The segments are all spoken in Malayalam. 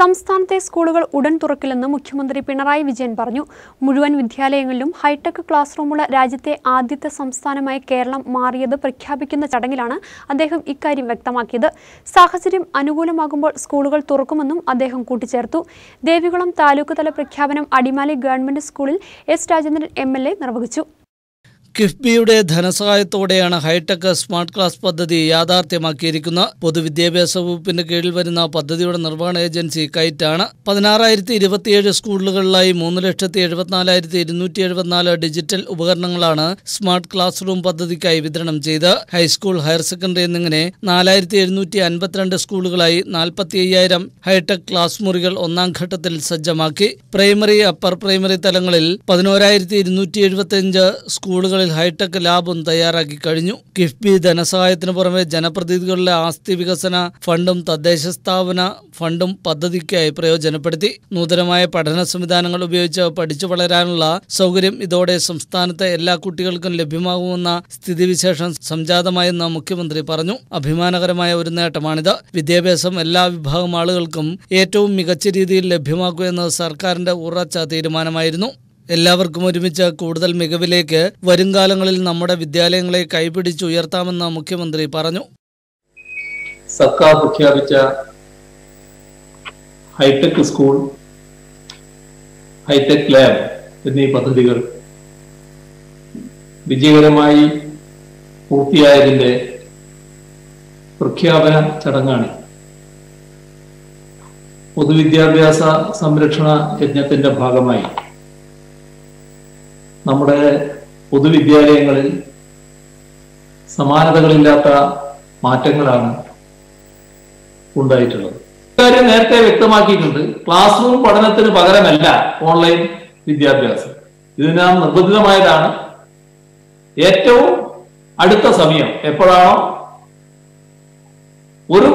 സംസ്ഥാനത്തെ സ്കൂളുകൾ ഉടൻ തുറക്കില്ലെന്ന് മുഖ്യമന്ത്രി പിണറായി വിജയൻ പറഞ്ഞു. മുഴുവൻ വിദ്യാലയങ്ങളിലും ഹൈടെക് ക്ലാസ് റൂമുള്ള രാജ്യത്തെ ആദ്യത്തെ സംസ്ഥാനമായി കേരളം മാറിയത് പ്രഖ്യാപിക്കുന്ന ചടങ്ങിലാണ് അദ്ദേഹം ഇക്കാര്യം വ്യക്തമാക്കിയത്. സാഹചര്യം അനുകൂലമാകുമ്പോൾ സ്കൂളുകൾ തുറക്കുമെന്നും അദ്ദേഹം കൂട്ടിച്ചേർത്തു. ദേവികുളം താലൂക്ക് തല പ്രഖ്യാപനം അടിമാലി ഗവൺമെന്റ് സ്കൂളിൽ എസ് രാജേന്ദ്രൻ എംഎൽഎ നിർവഹിച്ചു. കിഫ്ബിയുടെ ധനസഹായത്തോടെയാണ് ഹൈടെക് സ്മാർട്ട് ക്ലാസ് പദ്ധതി യാഥാർത്ഥ്യമാക്കിയിരിക്കുന്നത്. പൊതുവിദ്യാഭ്യാസ വകുപ്പിന് കീഴിൽ വരുന്ന പദ്ധതിയുടെ നിർവഹണ ഏജൻസി കൈറ്റാണ്. 16,027 സ്കൂളുകളിലായി 3,74,274 ഡിജിറ്റൽ ഉപകരണങ്ങളാണ് സ്മാർട്ട് ക്ലാസ് റൂം പദ്ധതിക്കായി വിതരണം ചെയ്ത്. ഹൈസ്കൂൾ, ഹയർ സെക്കൻഡറി എന്നിങ്ങനെ 4,752 സ്കൂളുകളായി 45,000 ഹൈടെക് ക്ലാസ് മുറികൾ ഒന്നാം ഘട്ടത്തിൽ സജ്ജമാക്കി. പ്രൈമറി, അപ്പർ പ്രൈമറി തലങ്ങളിൽ 11,275 സ്കൂളുകൾ ഹൈടെക് ലാബും തയ്യാറാക്കി കഴിഞ്ഞു. കിഫ്ബി ധനസഹായത്തിന് പുറമെ ജനപ്രതിനിധികളുടെ ആസ്തി വികസന ഫണ്ടും തദ്ദേശ സ്ഥാപന ഫണ്ടും പദ്ധതിക്കായി പ്രയോജനപ്പെടുത്തി. നൂതനമായ പഠന സംവിധാനങ്ങൾ ഉപയോഗിച്ച് പഠിച്ചു വളരാനുള്ള സൗകര്യം ഇതോടെ സംസ്ഥാനത്തെ എല്ലാ കുട്ടികൾക്കും ലഭ്യമാകുമെന്ന സ്ഥിതിവിശേഷം സംജാതമായെന്ന് മുഖ്യമന്ത്രി പറഞ്ഞു. അഭിമാനകരമായ ഒരു നേട്ടമാണിത്. വിദ്യാഭ്യാസം എല്ലാ വിഭാഗം ആളുകൾക്കും ഏറ്റവും മികച്ച രീതിയിൽ ലഭ്യമാക്കുക എന്നത് സർക്കാരിന്റെ ഉറച്ച തീരുമാനമായിരുന്നു. എല്ലാവർക്കും ഒരുമിച്ച് കൂടുതൽ മികവിലേക്ക് വരുംകാലങ്ങളിൽ നമ്മുടെ വിദ്യാലയങ്ങളെ കൈപിടിച്ചുയർത്താമെന്ന് മുഖ്യമന്ത്രി പറഞ്ഞു. സർക്കാർ പ്രഖ്യാപിച്ച ഹൈടെക് സ്കൂൾ, ഹൈടെക് ലാബ് എന്നീ പദ്ധതികൾ വിജയകരമായി പൂർത്തിയായതിന്റെ പ്രഖ്യാപന ചടങ്ങാണ്. പൊതുവിദ്യാഭ്യാസ സംരക്ഷണ യജ്ഞത്തിന്റെ ഭാഗമായി നമ്മുടെ പൊതുവിദ്യാലയങ്ങളിൽ സമാനതകളില്ലാത്ത മാറ്റങ്ങളാണ് ഉണ്ടായിട്ടുള്ളത്. ഇക്കാര്യം നേരത്തെ വ്യക്തമാക്കിയിട്ടുണ്ട്. ക്ലാസ് റൂം പഠനത്തിന് പകരമല്ല ഓൺലൈൻ വിദ്യാഭ്യാസം. ഇത് നാം നിർബന്ധിതമായതാണ്. ഏറ്റവും അടുത്ത സമയം എപ്പോഴാണോ ഒരു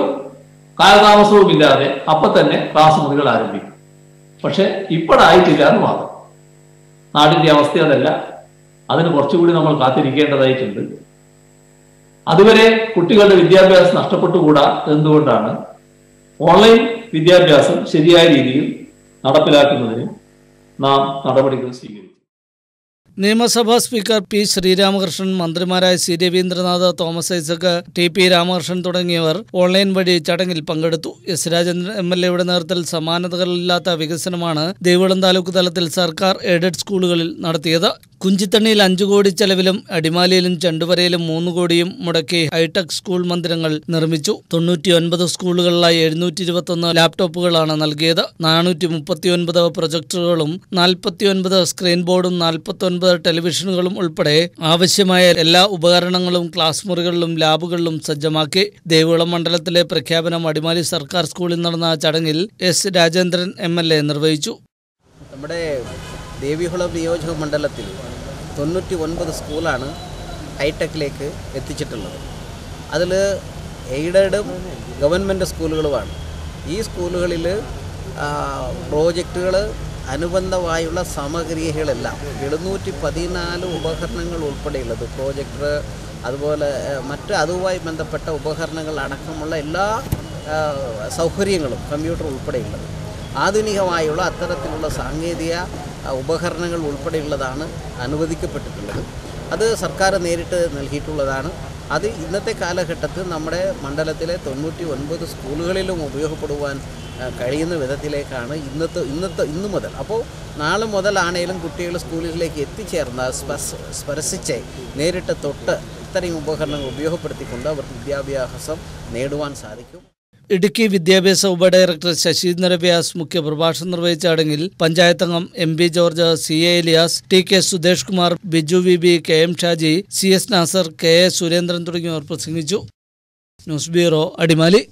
കാലതാമസവും ഇല്ലാതെ അപ്പം തന്നെ ക്ലാസ് മുറികൾ ആരംഭിക്കും. പക്ഷെ ഇപ്പോഴായിട്ടില്ല എന്ന് മാത്രം. നാടിന്റെ അവസ്ഥ അതല്ല. അതിന് കുറച്ചുകൂടി നമ്മൾ കാത്തിരിക്കേണ്ടതായിട്ടുണ്ട്. അതുവരെ കുട്ടികളുടെ വിദ്യാഭ്യാസം നഷ്ടപ്പെട്ടുകൂടാ. എന്തുകൊണ്ടാണ് ഓൺലൈൻ വിദ്യാഭ്യാസം ശരിയായ രീതിയിൽ നടപ്പിലാക്കുന്നതിന് നാം നടപടികൾ സ്വീകരിക്കും. നിയമസഭാ സ്പീക്കർ പി ശ്രീരാമകൃഷ്ണൻ, മന്ത്രിമാരായ C Raveendranath, Thomas Isaac, T P Ramakrishnan തുടങ്ങിയവർ ഓൺലൈൻ വഴി ചടങ്ങിൽ പങ്കെടുത്തു. എസ് രാജേന്ദ്രൻ എംഎൽഎയുടെ നേതൃത്വത്തിൽ സമാനതകളില്ലാത്ത വികസനമാണ് ദേവികുളം താലൂക്ക് തലത്തിൽ സർക്കാർ എയ്ഡഡ് സ്കൂളുകളിൽ നടത്തിയത്. കുഞ്ചിത്തണ്ണിയിൽ 5 കോടി ചെലവിലും അടിമാലിയിലും ചെണ്ടുവരയിലും 3 കോടിയും മുടക്കി ഹൈടെക് സ്കൂൾ മന്ദിരങ്ങൾ നിർമ്മിച്ചു. 99 സ്കൂളുകളിലായി 721 ലാപ്ടോപ്പുകളാണ് നൽകിയത്. 439 പ്രൊജക്ടറുകളും 49 സ്ക്രീൻ ബോർഡും 49 ടെലിവിഷനുകളും ഉൾപ്പെടെ ആവശ്യമായ എല്ലാ ഉപകരണങ്ങളും ക്ലാസ് മുറികളിലും ലാബുകളിലും സജ്ജമാക്കി. ദേവികുളം മണ്ഡലത്തിലെ പ്രഖ്യാപനം അടിമാലി സർക്കാർ സ്കൂളിൽ നടന്ന ചടങ്ങിൽ എസ് രാജേന്ദ്രൻ എംഎൽഎ നിർവഹിച്ചു. നമ്മുടെ ദേവികുളം നിയോജക മണ്ഡലത്തിൽ 99 സ്കൂളാണ് ഹൈടെക്കിലേക്ക് എത്തിച്ചിട്ടുള്ളത്. അതിൽ എയ്ഡഡും ഗവൺമെൻറ് സ്കൂളുകളുമാണ്. ഈ സ്കൂളുകളിൽ പ്രോജക്റ്റുകൾ, അനുബന്ധമായുള്ള സാമഗ്രികളെല്ലാം 714 ഉപകരണങ്ങൾ ഉൾപ്പെടെയുള്ളത്, പ്രോജക്ടർ അതുപോലെ മറ്റ് അതുമായി ബന്ധപ്പെട്ട ഉപകരണങ്ങൾ അടക്കമുള്ള എല്ലാ സൗകര്യങ്ങളും, കമ്പ്യൂട്ടർ ഉൾപ്പെടെയുള്ളത്, ആധുനികമായുള്ള അത്തരത്തിലുള്ള സാങ്കേതിക ഉപകരണങ്ങൾ ഉൾപ്പെടെയുള്ളതാണ് അനുവദിക്കപ്പെട്ടിട്ടുള്ളത്. അത് സർക്കാർ നേരിട്ട് നൽകിയിട്ടുള്ളതാണ്. അത് ഇന്നത്തെ കാലഘട്ടത്തിൽ നമ്മുടെ മണ്ഡലത്തിലെ 99 സ്കൂളുകളിലും ഉപയോഗപ്പെടുവാൻ കഴിയുന്ന വിധത്തിലേക്കാണ് ഇന്നു മുതൽ. അപ്പോൾ നാളെ മുതലാണേലും കുട്ടികൾ സ്കൂളുകളിലേക്ക് എത്തിച്ചേർന്ന, സ്പർശിച്ച്, നേരിട്ട് തൊട്ട് ഇത്തരം ഉപകരണങ്ങൾ ഉപയോഗപ്പെടുത്തിക്കൊണ്ട് അവർക്ക് വിദ്യാഭ്യാസം നേടുവാൻ സാധിക്കും. ഇടുക്കി വിദ്യാഭ്യാസ ഉപഡയറക്ടർ ശശീന്ദ്ര വ്യാസ് മുഖ്യപ്രഭാഷണം നിർവഹിച്ച ചടങ്ങിൽ പഞ്ചായത്തംഗം M P George, C A Ilyas, T K Sudhesh Kumar, Biju V B, K M Shaji, C S Nasar, K A Surendran തുടങ്ങിയവർ പ്രസംഗിച്ചു. News bureau, Adimali.